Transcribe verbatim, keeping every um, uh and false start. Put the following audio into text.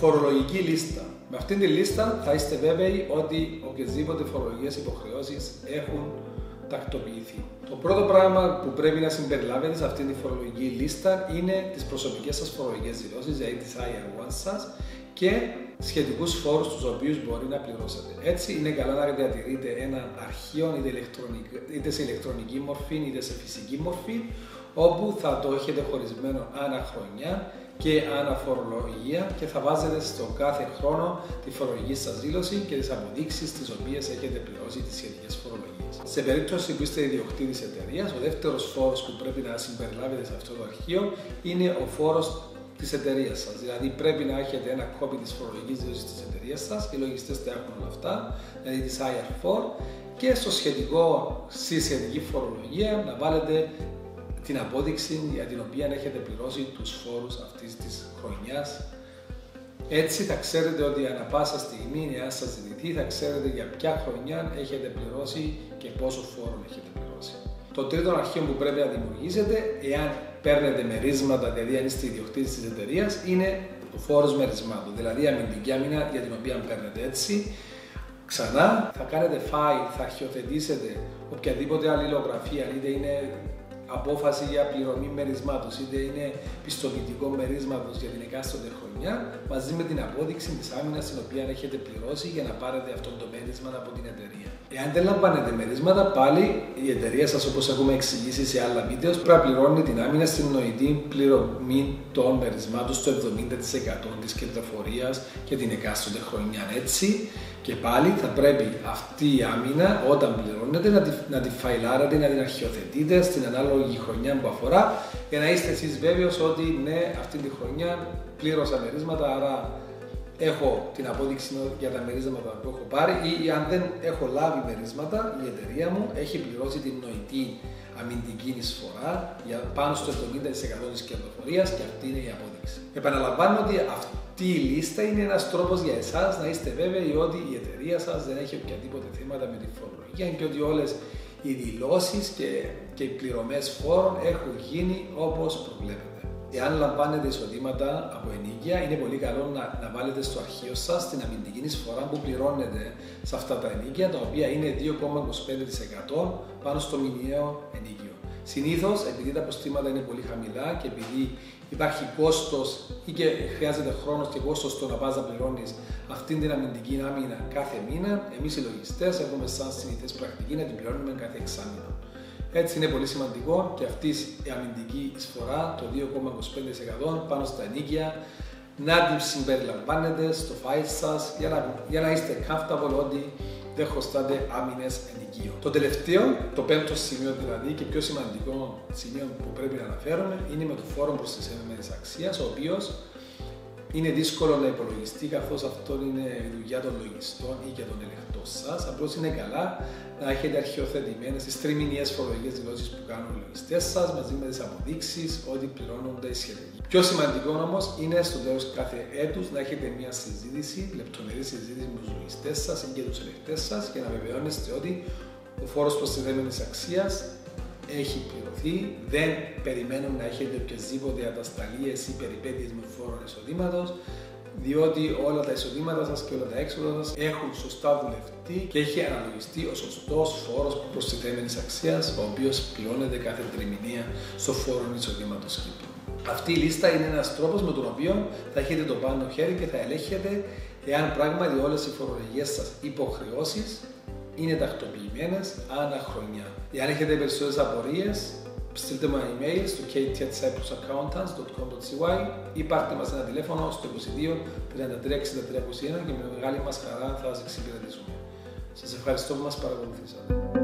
Φορολογική λίστα. Με αυτήν τη λίστα θα είστε βέβαιοι ότι οποιασδήποτε φορολογικές υποχρεώσεις έχουν τακτοποιηθεί. Το πρώτο πράγμα που πρέπει να συμπεριλάβετε σε αυτήν τη φορολογική λίστα είναι τις προσωπικές σας φορολογικές δηλώσεις, δηλαδή τις άι αρ ουάν σας και σχετικούς φόρους τους οποίους μπορεί να πληρώσετε. Έτσι είναι καλά να διατηρείτε ένα αρχείο είτε, είτε σε ηλεκτρονική μορφή είτε σε φυσική μορφή, όπου θα το έχετε χωρισμένο ανά χρονιά και αναφορολογία και θα βάζετε στον κάθε χρόνο τη φορολογική σας δήλωση και τις αποδείξεις τις οποίες έχετε πληρώσει τις σχετικές φορολογίες. Σε περίπτωση που είστε ιδιοκτήτης εταιρείας, ο δεύτερος φόρος που πρέπει να συμπεριλάβετε σε αυτό το αρχείο είναι ο φόρος της εταιρείας σας. Δηλαδή πρέπει να έχετε ένα κόπι της φορολογικής δήλωσης της εταιρείας σας, οι λογιστές τα έχουν όλα αυτά, δηλαδή της άι αρ φορ, και στο σχετικό, στη σχετική φορολογία να βάλετε την απόδειξη για την οποία έχετε πληρώσει τους φόρους αυτής της χρονιάς. Έτσι θα ξέρετε ότι ανά πάσα στιγμή, εάν σας ζητηθεί, θα ξέρετε για ποια χρονιά έχετε πληρώσει και πόσο φόρο έχετε πληρώσει. Το τρίτο αρχείο που πρέπει να δημιουργήσετε, εάν παίρνετε μερίσματα, δηλαδή αν είστε ιδιοκτήτης της εταιρείας, είναι ο φόρος μερισμάτων, δηλαδή αμυντική άμυνα για την οποία παίρνετε. Έτσι, ξανά θα κάνετε file, θα αρχιοθετήσετε οποιαδήποτε αλληλογραφία, είτε είναι απόφαση για πληρωμή μερίσματος, είτε είναι πιστοποιητικό μερίσματος για την εκάστοτε χρονιά, μαζί με την απόδειξη της άμυνας την οποία έχετε πληρώσει για να πάρετε αυτό το μέρισμα από την εταιρεία. Εάν δεν λαμβάνετε μερίσματα, πάλι η εταιρεία σας, όπως έχουμε εξηγήσει σε άλλα βίντεο, πρέπει να πληρώνει την άμυνα στην νοητή πληρωμή των μερισμάτων στο εβδομήντα τοις εκατό της κερδοφορίας και την εκάστοτε χρονιά. Έτσι, και πάλι θα πρέπει αυτή η άμυνα όταν πληρώνετε να τη, να τη φαϊλάρετε, να την αρχιοθετείτε στην ανάλογη χρονιά που αφορά, για να είστε εσείς βέβαιος ότι ναι, αυτή τη χρονιά πλήρωσα μερίσματα, άρα έχω την απόδειξη για τα μερίσματα που έχω πάρει, ή αν δεν έχω λάβει μερίσματα, η εταιρεία μου έχει πληρώσει την νοητή αμυντική εισφορά για πάνω στο εβδομήντα τοις εκατό της κερδοφορίας και αυτή είναι η απόδειξη. Επαναλαμβάνω ότι αυτή η λίστα είναι ένας τρόπος για εσάς να είστε βέβαιοι ότι η εταιρεία σας δεν έχει οποιαδήποτε θέματα με τη φορολογία και ότι όλες οι δηλώσεις και, και οι πληρωμές φόρων έχουν γίνει όπως προβλέπετε. Εάν λαμβάνετε εισοδήματα από ενοίκια, είναι πολύ καλό να, να βάλετε στο αρχείο σας την αμυντική εισφορά που πληρώνετε σε αυτά τα ενοίκια, τα οποία είναι δύο κόμμα είκοσι πέντε τοις εκατό πάνω στο μηνιαίο ενοίκιο. Συνήθως, επειδή τα αποστήματα είναι πολύ χαμηλά και επειδή υπάρχει κόστος ή και χρειάζεται χρόνος και κόστος στο να πας να πληρώνεις αυτήν την αμυντική άμυνα κάθε μήνα, εμείς οι λογιστές έχουμε σαν συνηθές πρακτική να την πληρώνουμε κάθε εξάμηνο. Έτσι είναι πολύ σημαντικό και αυτή η αμυντική εισφορά, το δύο κόμμα είκοσι πέντε τοις εκατό πάνω στα ενοίκια, να την συμπεριλαμβάνετε στο file σας για να, για να είστε comfortable ότι δεν χρωστάτε άμυνες ενοικίων. Το τελευταίο, το πέμπτο σημείο δηλαδή και πιο σημαντικό σημείο που πρέπει να αναφέρουμε, είναι με το φόρο προστιθέμενης αξίας, ο οποίος είναι δύσκολο να υπολογιστεί, καθώς αυτό είναι η δουλειά των λογιστών ή και των ελεγκτών σας. Απλώς είναι καλά να έχετε αρχιοθετημένες τις τριμηνιαίες φορολογικές δηλώσεις που κάνουν οι λογιστές σας, μαζί με τις αποδείξεις ότι πληρώνονται οι σχετικοί. Πιο σημαντικό όμως είναι στο τέλος κάθε έτους να έχετε μια συζήτηση, λεπτομερή συζήτηση με τους λογιστές σας ή και τους ελεγκτές σας, για να βεβαιώνεστε ότι ο φόρος προστιθέμενης αξίας έχει πληρωθεί, δεν περιμένουν να έχετε οποιασδήποτε ατασταλίες ή περιπέτειες με φόρο εισοδήματος, διότι όλα τα εισοδήματά σας και όλα τα έξοδα σας έχουν σωστά δουλευτεί και έχει αναλογιστεί ο σωστός φόρος προστιθέμενης αξίας, ο οποίος πληρώνεται κάθε τριμηνία στο φόρο εισοδήματος Κύπρου. Αυτή η λίστα είναι ένας τρόπος με τον οποίο θα έχετε το πάνω χέρι και θα ελέγχετε εάν πράγματι όλες οι φορολογικές σας υποχρεώσεις είναι τακτοποιημένες ανά χρονιά. Εάν έχετε περισσότερες απορίες, στείλτε μου ένα email στο κέι τι ατ cyprus accountants τελεία κομ τελεία σι γουάι ή πάρτε μας ένα τηλέφωνο στο είκοσι δύο τριάντα τρία εξήντα τρία είκοσι ένα και με μεγάλη μας χαρά θα σας εξυπηρετήσουμε. Σας ευχαριστώ που μας παρακολουθήσατε.